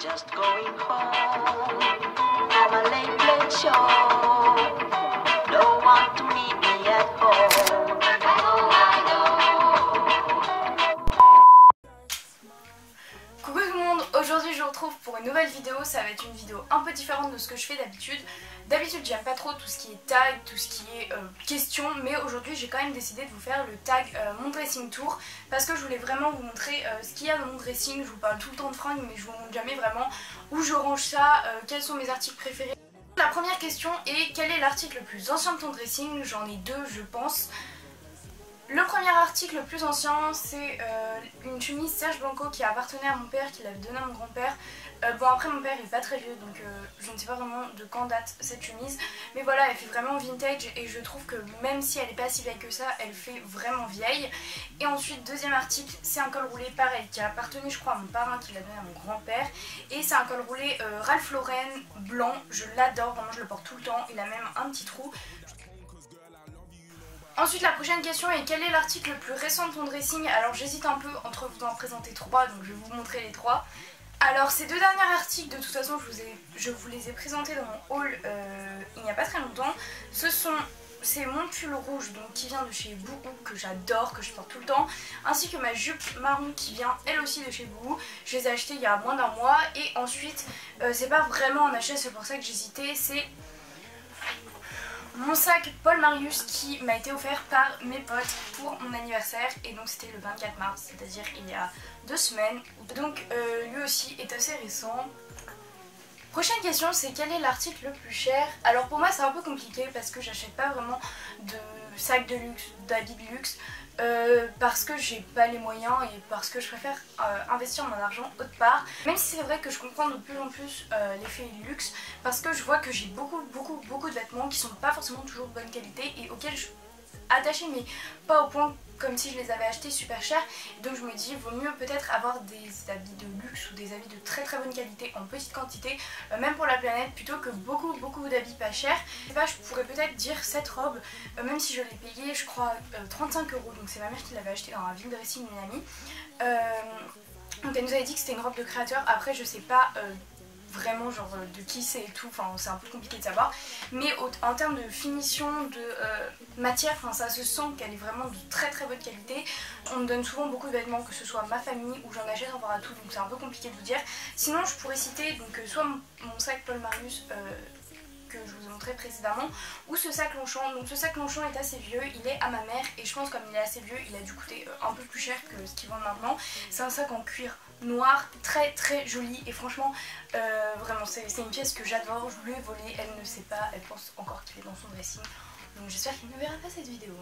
Just going home. I'm a late, late show. Don't want to meet me at home. Coucou tout le monde, aujourd'hui je vous retrouve pour une nouvelle vidéo. Ça va être une vidéo un peu différente de ce que je fais d'habitude. D'habitude j'aime pas trop tout ce qui est tag, tout ce qui est question, mais aujourd'hui j'ai quand même décidé de vous faire le tag mon dressing tour, parce que je voulais vraiment vous montrer ce qu'il y a dans mon dressing. Je vous parle tout le temps de fringues mais je vous montre jamais vraiment où je range ça, quels sont mes articles préférés. La première question est: quel est l'article le plus ancien de ton dressing? J'en ai deux je pense. Le premier article le plus ancien, c'est une chemise Serge Blanco qui appartenait à mon père, qui l'avait donnée à mon grand-père. Bon, après mon père il est pas très vieux, donc je ne sais pas vraiment de quand date cette chemise, mais voilà, elle fait vraiment vintage et je trouve que même si elle est pas si vieille que ça, elle fait vraiment vieille. Et ensuite, deuxième article, c'est un col roulé pareil qui a appartenu je crois à mon parrain, qui l'a donné à mon grand-père, et c'est un col roulé Ralph Lauren blanc. Je l'adore, vraiment je le porte tout le temps, il a même un petit trou. Ensuite, la prochaine question est: quel est l'article le plus récent de ton dressing? Alors j'hésite un peu entre vous en présenter trois, donc je vais vous montrer les trois. Alors ces deux derniers articles, de toute façon je vous les ai présentés dans mon haul il n'y a pas très longtemps. C'est mon pull rouge donc, qui vient de chez Boohoo, que j'adore, que je porte tout le temps, ainsi que ma jupe marron qui vient elle aussi de chez Boohoo. Je les ai achetées il y a moins d'un mois. Et ensuite, c'est pas vraiment un achat, c'est pour ça que j'hésitais, c'est mon sac Paul Marius qui m'a été offert par mes potes pour mon anniversaire, et donc c'était le 24 mars, c'est-à-dire il y a 2 semaines, donc lui aussi est assez récent. Prochaine question, c'est: quel est l'article le plus cher? Alors pour moi c'est un peu compliqué parce que j'achète pas vraiment de sacs de luxe, d'habits de luxe, parce que j'ai pas les moyens et parce que je préfère investir mon argent autre part. Même si c'est vrai que je comprends de plus en plus l'effet luxe, parce que je vois que j'ai beaucoup de vêtements qui sont pas forcément toujours de bonne qualité et auxquels je suis attachée, mais pas au point comme si je les avais achetés super cher. Donc je me dis, vaut mieux peut-être avoir des habits de luxe ou des habits de très très bonne qualité en petite quantité, même pour la planète, plutôt que beaucoup d'habits pas chers. Je sais pas, je pourrais peut-être dire cette robe, même si je l'ai payée je crois 35 €, donc c'est ma mère qui l'avait achetée dans un vide dressing d'une amie, donc elle nous avait dit que c'était une robe de créateur. Après je sais pas vraiment genre de qui c'est et tout, enfin c'est un peu compliqué de savoir, mais en termes de finition, de matière, enfin ça se sent qu'elle est vraiment de très très bonne qualité. On me donne souvent beaucoup de vêtements, que ce soit ma famille ou j'en achète encore à tout, donc c'est un peu compliqué de vous dire. Sinon je pourrais citer donc soit mon sac Paul Marius que je vous ai montré précédemment, ou ce sac Longchamp. Donc ce sac Longchamp est assez vieux, il est à ma mère, et je pense comme il est assez vieux, il a dû coûter un peu plus cher que ce qu'ils vendent maintenant. C'est un sac en cuir noir, très très joli, et franchement vraiment c'est une pièce que j'adore. Je lui ai volé, elle ne sait pas, elle pense encore qu'il est dans son dressing, donc j'espère qu'il ne verra pas cette vidéo.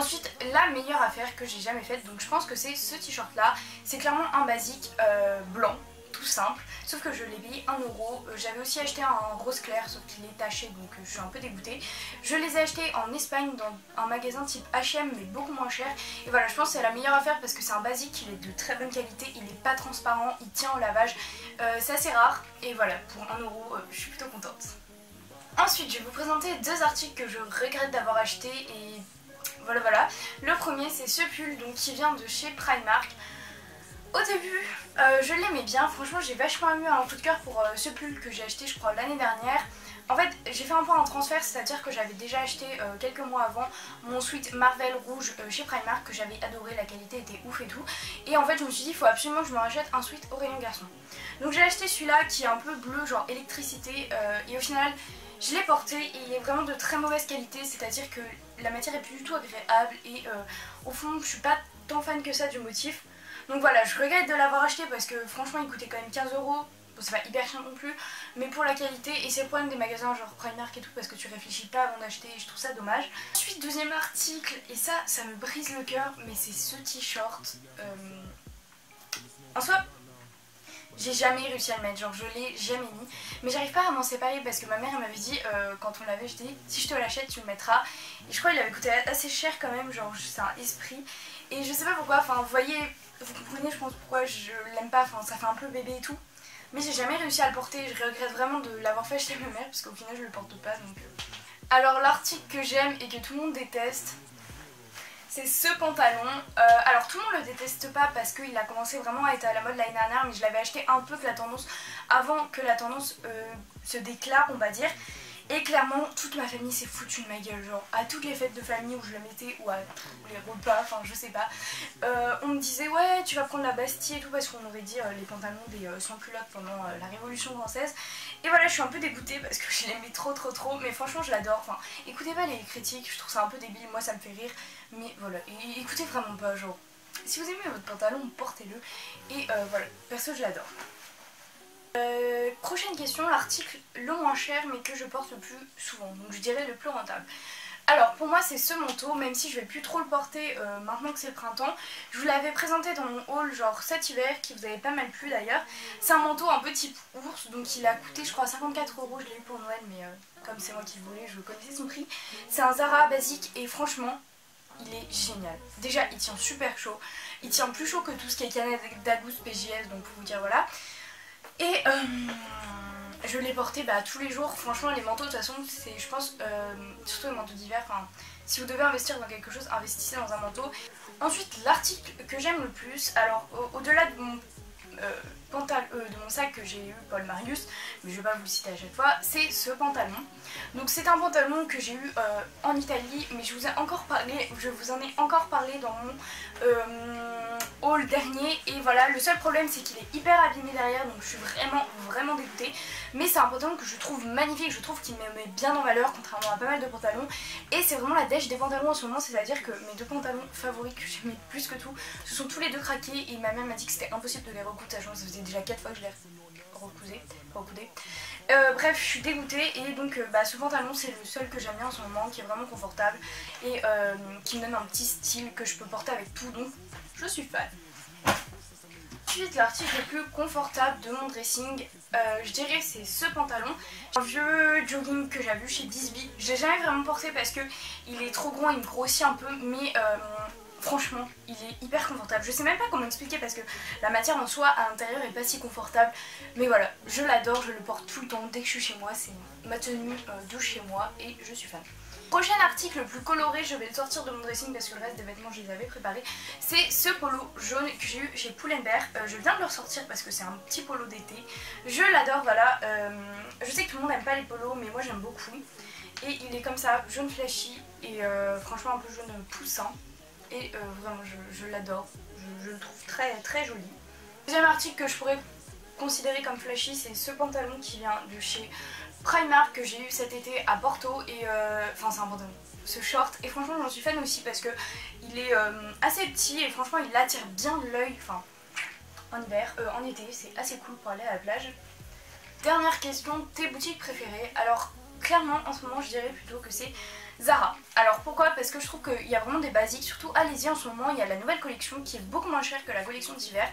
Ensuite, la meilleure affaire que j'ai jamais faite, donc je pense que c'est ce t-shirt là. C'est clairement un basique blanc, tout simple, sauf que je l'ai payé 1 €. J'avais aussi acheté un rose clair, sauf qu'il est taché, donc je suis un peu dégoûtée. Je les ai achetés en Espagne dans un magasin type H&M, mais beaucoup moins cher, et voilà, je pense que c'est la meilleure affaire parce que c'est un basique, il est de très bonne qualité, il n'est pas transparent, il tient au lavage, c'est assez rare, et voilà, pour 1 €, je suis plutôt contente. Ensuite, je vais vous présenter 2 articles que je regrette d'avoir achetés, et voilà. Le premier, c'est ce pull donc, qui vient de chez Primark. Au début, je l'aimais bien, franchement j'ai vachement eu un coup de cœur pour ce pull que j'ai acheté je crois l'année dernière. En fait j'ai fait un peu un transfert, c'est à dire que j'avais déjà acheté quelques mois avant mon sweat Marvel rouge chez Primark, que j'avais adoré, la qualité était ouf et tout, et en fait je me suis dit il faut absolument que je me rachète un sweat au rayon garçon. Donc j'ai acheté celui-là qui est un peu bleu genre électricité, et au final je l'ai porté et il est vraiment de très mauvaise qualité, c'est à dire que la matière est plus du tout agréable, et au fond je suis pas tant fan que ça du motif. Donc voilà, je regrette de l'avoir acheté parce que franchement il coûtait quand même 15 €, bon c'est pas hyper cher non plus, mais pour la qualité, et c'est le problème des magasins genre Primark et tout, parce que tu réfléchis pas avant d'acheter, et je trouve ça dommage. Ensuite, deuxième article, et ça me brise le cœur, mais c'est ce t-shirt. En soi, j'ai jamais réussi à le mettre, genre je l'ai jamais mis, mais j'arrive pas à m'en séparer parce que ma mère elle m'avait dit quand on l'avait acheté, si je te l'achète tu le mettras, et je crois qu'il avait coûté assez cher quand même, genre c'est un esprit, et je sais pas pourquoi, enfin vous voyez, vous comprenez je pense pourquoi je l'aime pas, enfin ça fait un peu bébé et tout, mais j'ai jamais réussi à le porter, je regrette vraiment de l'avoir fait acheter à ma mère parce qu'au final je le porte pas donc. Alors l'article que j'aime et que tout le monde déteste, c'est ce pantalon. Alors tout le monde le déteste pas parce qu'il a commencé vraiment à être à la mode l'année dernière, mais je l'avais acheté un peu de la tendance avant que la tendance se déclare, on va dire. Et clairement toute ma famille s'est foutue de ma gueule, genre à toutes les fêtes de famille où je le mettais ou à les repas, enfin je sais pas, on me disait ouais tu vas prendre la Bastille et tout parce qu'on aurait dit les pantalons des sans-culottes pendant la Révolution française. Et voilà, je suis un peu dégoûtée parce que je l'aimais trop, mais franchement je l'adore. Enfin écoutez pas les critiques, je trouve ça un peu débile, moi ça me fait rire, mais voilà, et écoutez vraiment pas, genre si vous aimez votre pantalon portez-le et voilà, perso je l'adore. Prochaine question, l'article le moins cher mais que je porte le plus souvent, donc je dirais le plus rentable. Alors pour moi c'est ce manteau, même si je vais plus trop le porter maintenant que c'est le printemps. Je vous l'avais présenté dans mon haul genre cet hiver qui vous avait pas mal plu d'ailleurs. C'est un manteau un peu type ours, donc il a coûté je crois 54 €, je l'ai eu pour Noël mais comme c'est moi qui le voulais je connaissais son prix. C'est un Zara basique et franchement il est génial. Déjà il tient super chaud, il tient plus chaud que tout ce qui est canette d'Agus PJS, donc pour vous dire voilà. Et je l'ai porté tous les jours. Franchement les manteaux de toute façon c'est, je pense, surtout les manteaux d'hiver, si vous devez investir dans quelque chose, investissez dans un manteau. Ensuite l'article que j'aime le plus, alors au-delà de mon pantalon, de mon sac que j'ai eu Paul Marius, mais je vais pas vous le citer à chaque fois, c'est ce pantalon. Donc c'est un pantalon que j'ai eu en Italie, mais je vous ai encore parlé, je vous en ai encore parlé dans mon haul dernier. Et voilà, le seul problème c'est qu'il est hyper abîmé derrière, donc je suis vraiment dégoûtée, mais c'est un pantalon que je trouve magnifique, je trouve qu'il me met bien en valeur contrairement à pas mal de pantalons, et c'est vraiment la dèche des pantalons en ce moment, c'est à dire que mes deux pantalons favoris que j'aimais plus que tout, ce sont tous les deux craqués, et ma mère m'a dit que c'était impossible de les recoudre, sachant que ça faisait déjà 4 fois que je les recoudais. Bref, je suis dégoûtée, et donc ce pantalon c'est le seul que j'aime bien en ce moment, qui est vraiment confortable et qui me donne un petit style que je peux porter avec tout, donc je suis fan. Ensuite l'article le plus confortable de mon dressing, je dirais c'est ce pantalon, un vieux jogging que j'avais vu chez Disby. J'ai jamais vraiment porté parce que il est trop grand, il me grossit un peu, mais franchement il est hyper confortable. Je sais même pas comment expliquer parce que la matière en soi à l'intérieur est pas si confortable, mais voilà, je l'adore, je le porte tout le temps dès que je suis chez moi, c'est ma tenue de chez moi et je suis fan. Prochain article le plus coloré, je vais le sortir de mon dressing parce que le reste des vêtements je les avais préparés, c'est ce polo jaune que j'ai eu chez Pull&Bear. Je viens de le ressortir parce que c'est un petit polo d'été, je l'adore, voilà. Je sais que tout le monde n'aime pas les polos mais moi j'aime beaucoup, et il est comme ça, jaune flashy et franchement un peu jaune poussant. Et vraiment je l'adore, je le trouve très joli. Deuxième article que je pourrais considérer comme flashy, c'est ce pantalon qui vient de chez Primark que j'ai eu cet été à Porto, et enfin c'est un pantalon, ce short, et franchement j'en suis fan aussi parce que il est assez petit et franchement il attire bien l'œil, enfin en hiver, en été c'est assez cool pour aller à la plage. Dernière question, tes boutiques préférées? Alors clairement en ce moment je dirais plutôt que c'est Zara. Alors pourquoi? Parce que je trouve qu'il y a vraiment des basiques, surtout allez-y en ce moment, il y a la nouvelle collection qui est beaucoup moins chère que la collection d'hiver.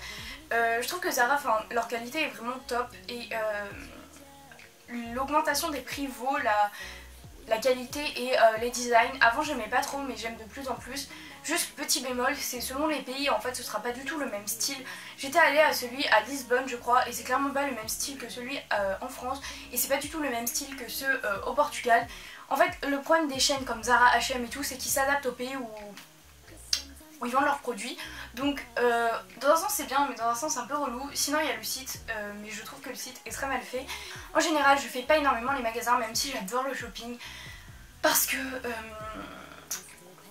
Je trouve que Zara, leur qualité est vraiment top, et l'augmentation des prix vaut la qualité et les designs. Avant j'aimais pas trop mais j'aime de plus en plus. Juste petit bémol, c'est selon les pays en fait ce sera pas du tout le même style. J'étais allée à celui à Lisbonne je crois et c'est clairement pas le même style que celui en France, et c'est pas du tout le même style que ceux au Portugal. En fait le problème des chaînes comme Zara, H&M et tout, c'est qu'ils s'adaptent aux pays où ils vendent leurs produits, donc dans un sens c'est bien mais dans un sens un peu relou. Sinon il y a le site, mais je trouve que le site est très mal fait. En général je fais pas énormément les magasins, même si j'adore le shopping, parce que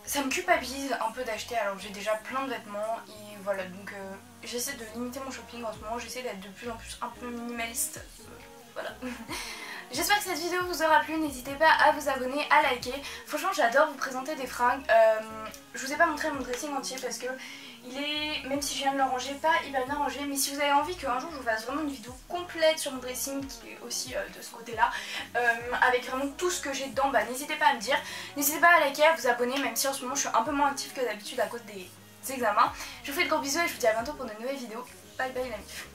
ça me culpabilise un peu d'acheter alors que j'ai déjà plein de vêtements, et voilà, donc j'essaie de limiter mon shopping en ce moment, j'essaie d'être de plus en plus un peu minimaliste, voilà. J'espère que cette vidéo vous aura plu, n'hésitez pas à vous abonner, à liker. Franchement j'adore vous présenter des fringues. Je vous ai pas montré mon dressing entier parce que il est, même si je viens de le ranger, pas hyper bien rangé, mais si vous avez envie qu'un jour je vous fasse vraiment une vidéo complète sur mon dressing qui est aussi de ce côté là, avec vraiment tout ce que j'ai dedans, n'hésitez pas à me dire, n'hésitez pas à liker, à vous abonner, même si en ce moment je suis un peu moins active que d'habitude à cause des examens. Je vous fais de gros bisous et je vous dis à bientôt pour de nouvelles vidéos. Bye bye la mif.